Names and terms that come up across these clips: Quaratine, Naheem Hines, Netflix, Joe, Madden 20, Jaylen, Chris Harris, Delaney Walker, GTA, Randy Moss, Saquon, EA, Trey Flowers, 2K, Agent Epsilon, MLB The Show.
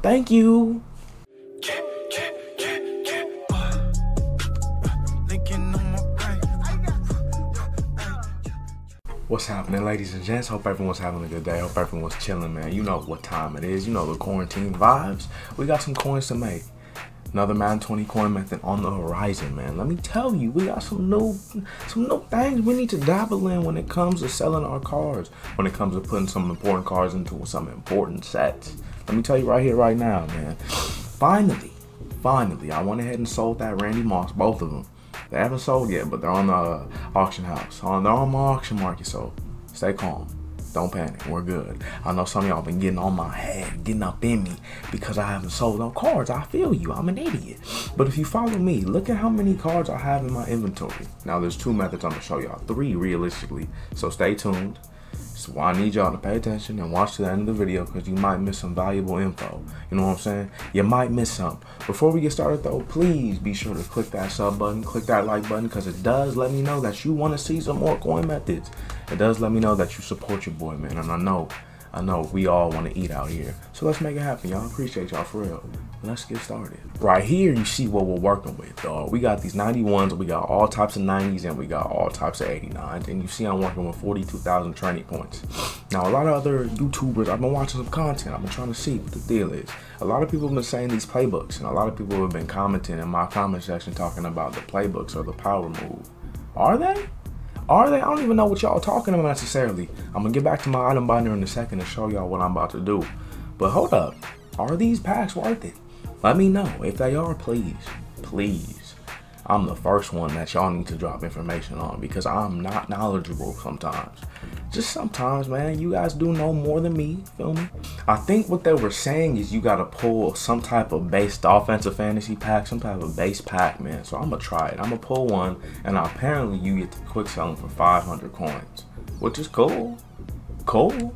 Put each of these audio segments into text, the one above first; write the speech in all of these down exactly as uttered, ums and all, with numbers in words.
Thank you. What's happening, ladies and gents? Hope everyone's having a good day. Hope everyone's chilling, man. You know what time it is. You know the quarantine vibes. We got some coins to make. Another Madden twenty coin method on the horizon, man. Let me tell you, we got some new, some new things we need to dabble in when it comes to selling our cards, when it comes to putting some important cards into some important sets. Let me tell you right here, right now, man. Finally, finally, I went ahead and sold that Randy Moss, both of them. They haven't sold yet, but they're on the uh, auction house. On, they're on my auction market, so stay calm. Don't panic. We're good. I know some of y'all been getting on my head, getting up in me because I haven't sold no cards. I feel you. I'm an idiot. But if you follow me, look at how many cards I have in my inventory. Now, there's two methods I'm going to show y'all. Three, realistically. So stay tuned. So I need y'all to pay attention and watch to the end of the video because you might miss some valuable info. You know what I'm saying? You might miss some. Before we get started though, please be sure to click that sub button, click that like button, because it does let me know that you want to see some more coin methods. It does let me know that you support your boy, man. And I know, I know we all want to eat out here. So let's make it happen, y'all. Appreciate y'all for real. Let's get started. Right here, you see what we're working with, dog. We got these ninety-ones, we got all types of nineties, and we got all types of eighty-nines. And you see I'm working with forty-two thousand training points. Now, a lot of other YouTubers, I've been watching some content. I've been trying to see what the deal is. A lot of people have been saying these playbooks, and a lot of people have been commenting in my comment section talking about the playbooks or the power move. Are they? Are they? I don't even know what y'all talking about necessarily. I'm going to get back to my item binder in a second and show y'all what I'm about to do. But hold up. Are these packs worth it? Let me know. If they are, please, please. I'm the first one that y'all need to drop information on because I'm not knowledgeable sometimes. Just sometimes, man, you guys do know more than me, feel me? I think what they were saying is you got to pull some type of based offensive fantasy pack, some type of base pack, man. So I'm going to try it. I'm going to pull one, and apparently you get to quick selling for five hundred coins, which is cool. Cool.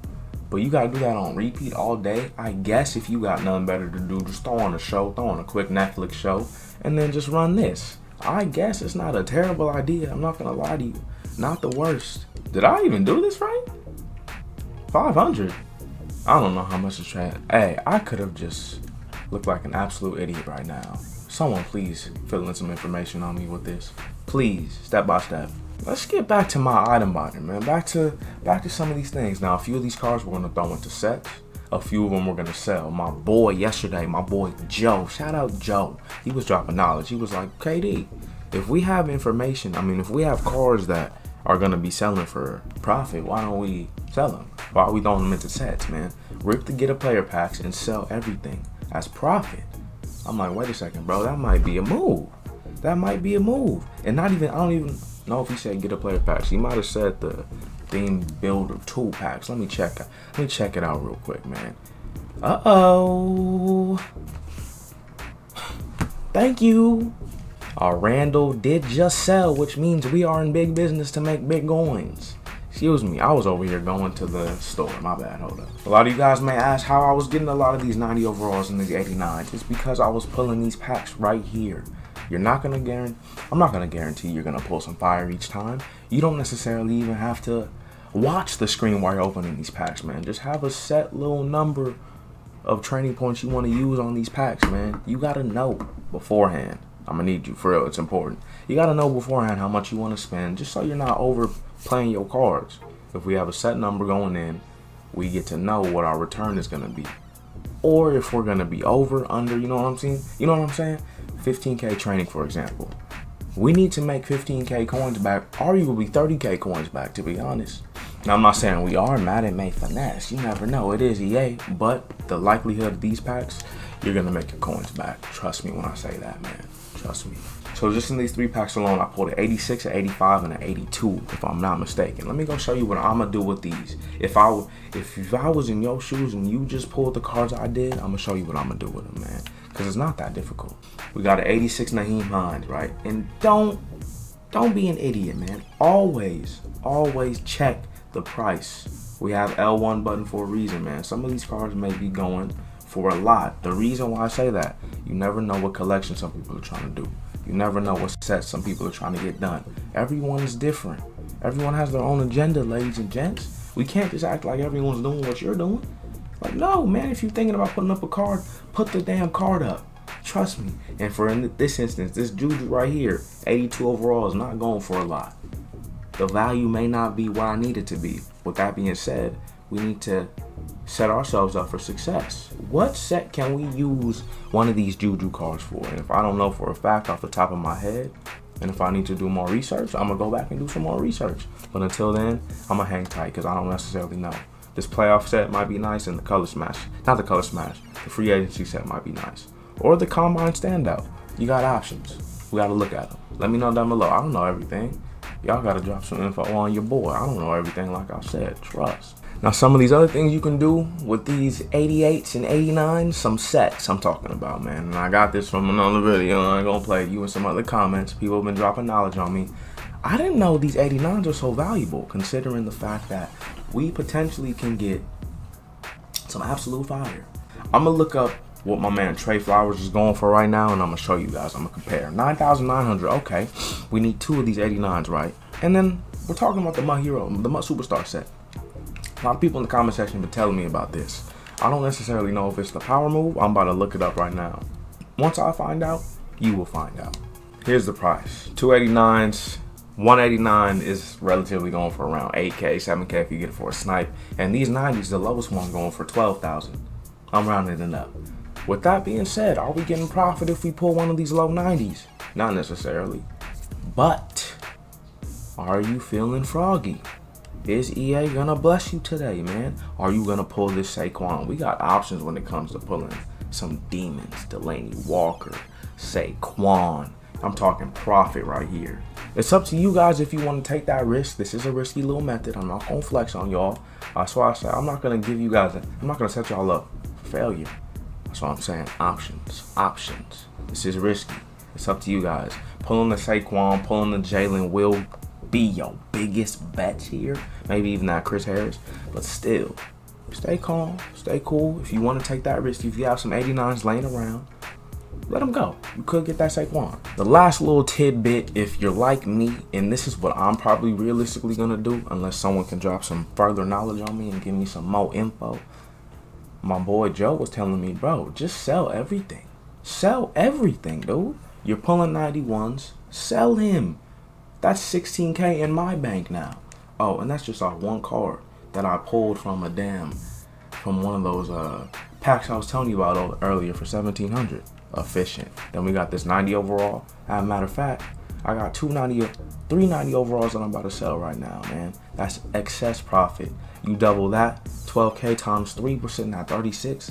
But you gotta do that on repeat all day. I guess if you got nothing better to do, just throw on a show, throw on a quick Netflix show, and then just run this. I guess it's not a terrible idea. I'm not gonna lie to you. Not the worst. Did I even do this right? five hundred. I don't know how much it's trying. Hey, I could have just looked like an absolute idiot right now. Someone please fill in some information on me with this. Please, step by step. Let's get back to my item binder, man. Back to back to some of these things. Now, a few of these cards we're gonna throw into sets. A few of them we're gonna sell. My boy yesterday, my boy Joe. Shout out Joe. He was dropping knowledge. He was like, K D, if we have information, I mean, if we have cards that are gonna be selling for profit, why don't we sell them? Why are we throwing them into sets, man? Rip the get a player packs and sell everything as profit. I'm like, wait a second, bro. That might be a move. That might be a move. And not even, I don't even. No, if he said get a player packs, he might have said the theme builder tool packs. Let me check. Let me check it out real quick, man. Uh oh. Thank you. Our Randall did just sell, which means we are in big business to make big coins. Excuse me, I was over here going to the store. My bad, hold up. A lot of you guys may ask how I was getting a lot of these ninety overalls and these eighty-nines. It's because I was pulling these packs right here. You're not gonna guarantee, I'm not gonna guarantee you're gonna pull some fire each time. You don't necessarily even have to watch the screen while you're opening these packs, man. Just have a set little number of training points you wanna use on these packs, man. You gotta know beforehand. I'm gonna need you, for real, it's important. You gotta know beforehand how much you wanna spend, just so you're not overplaying your cards. If we have a set number going in, we get to know what our return is gonna be. Or if we're gonna be over, under, you know what I'm saying? You know what I'm saying? fifteen K training, for example. We need to make fifteen K coins back, arguably thirty K coins back, to be honest. Now, I'm not saying we are. Madden may finesse. You never know. It is E A, but the likelihood of these packs, you're going to make your coins back. Trust me when I say that, man. Trust me. So just in these three packs alone, I pulled an eighty-six, an eighty-five, and an eighty-two, if I'm not mistaken. Let me go show you what I'm going to do with these. If I, if, if I was in your shoes and you just pulled the cards I did, I'm going to show you what I'm going to do with them, man. Because it's not that difficult. We got an eighty-six Naheem Hines, right? And don't, don't be an idiot, man. Always, always check the price. We have L one button for a reason, man. Some of these cards may be going for a lot. The reason why I say that, you never know what collection some people are trying to do. You never know what sets some people are trying to get done. Everyone is different. Everyone has their own agenda, ladies and gents. We can't just act like everyone's doing what you're doing. Like, no, man, if you're thinking about putting up a card, put the damn card up. Trust me. And for in this instance, this Juju right here, eighty-two overall, is not going for a lot. The value may not be what I need it to be. With that being said, we need to set ourselves up for success. What set can we use one of these Juju cards for? And if I don't know for a fact off the top of my head, and if I need to do more research, I'm gonna go back and do some more research. But until then, I'm gonna hang tight because I don't necessarily know. This playoff set might be nice, and the color smash, not the color smash, the free agency set might be nice. Or the combine standout. You got options. We gotta look at them. Let me know down below. I don't know everything. Y'all gotta drop some info on your boy. I don't know everything, like I said, trust. Now, some of these other things you can do with these eighty-eights and eighty-nines, some sets I'm talking about, man. And I got this from another video, and I ain't gonna play it. You and some other comments. People have been dropping knowledge on me. I didn't know these eighty-nines are so valuable, considering the fact that we potentially can get some absolute fire. I'm gonna look up what my man Trey Flowers is going for right now, and I'm gonna show you guys. I'm gonna compare. nine thousand nine hundred, okay. We need two of these eighty-nines, right? And then we're talking about the My Hero, the My Superstar set. A lot of people in the comment section have been telling me about this. I don't necessarily know if it's the power move. I'm about to look it up right now. Once I find out, you will find out. Here's the price. two eighty-nines. one eighty-nine is relatively going for around eight K, seven K if you get it for a snipe. And these nineties, the lowest one, going for twelve thousand. I'm rounding it up. With that being said, are we getting profit if we pull one of these low nineties? Not necessarily. But are you feeling froggy? Is E A gonna bless you today, man? Are you gonna pull this Saquon? We got options when it comes to pulling some demons. Delaney Walker, Saquon. I'm talking profit right here. It's up to you guys if you want to take that risk. This is a risky little method. I'm not gonna flex on y'all. That's why I said I'm not gonna give you guys. A, I'm not gonna set y'all up for failure. That's what I'm saying. Options, options. This is risky. It's up to you guys. Pulling the Saquon, pulling the Jaylen will be your biggest bets here, maybe even that Chris Harris, but still, stay calm, stay cool. If you want to take that risk, if you have some eighty-nines laying around, let them go. You could get that Saquon. The last little tidbit, if you're like me, and this is what I'm probably realistically gonna do, unless someone can drop some further knowledge on me and give me some more info. My boy Joe was telling me, bro, just sell everything. Sell everything, dude. You're pulling ninety-ones, sell him. That's sixteen K in my bank now. Oh, and that's just our one card that I pulled from a damn, from one of those uh, packs I was telling you about earlier for seventeen hundred. Efficient. Then we got this ninety overall. As a matter of fact, I got two ninety, three ninety overalls that I'm about to sell right now, man. That's excess profit. You double that, twelve K times three percent, now thirty-six.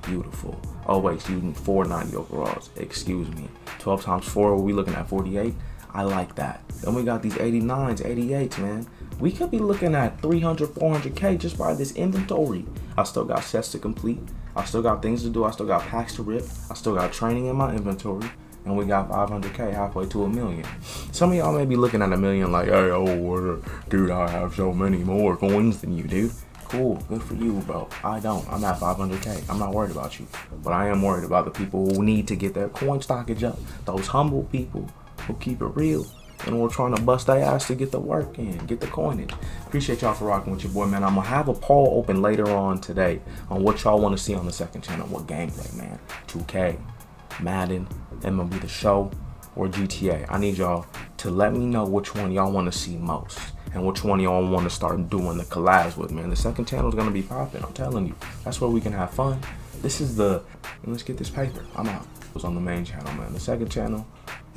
Beautiful. Oh wait, so you need four ninety overalls. Excuse me. twelve times four, we're looking at forty-eight. I like that. Then we got these eighty-nines, eighty-eights, man. We could be looking at three hundred, four hundred K just by this inventory. I still got sets to complete. I still got things to do. I still got packs to rip. I still got training in my inventory. And we got five hundred K, halfway to a million. Some of y'all may be looking at a million like, hey, oh, dude, I have so many more coins than you, dude. Cool, good for you, bro. I don't. I'm at five hundred K. I'm not worried about you. But I am worried about the people who need to get their coin stockage up. Those humble people who keep it real. And we're trying to bust their ass to get the work in, get the coinage. Appreciate y'all for rocking with your boy, man. I'm gonna have a poll open later on today on what y'all want to see on the second channel. What gameplay, man? two K, Madden, M L B The Show, or G T A. I need y'all to let me know which one y'all want to see most and which one y'all want to start doing the collabs with, man. The second channel is gonna be popping. I'm telling you, that's where we can have fun. This is the. Let's get this paper. I'm out. It was on the main channel, man. The second channel.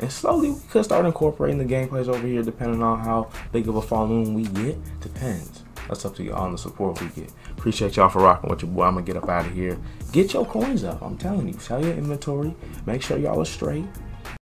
And slowly we could start incorporating the gameplays over here depending on how big of a following we get. Depends. That's up to y'all on the support we get. Appreciate y'all for rocking with your boy. I'm going to get up out of here. Get your coins up. I'm telling you. Sell your inventory. Make sure y'all are straight.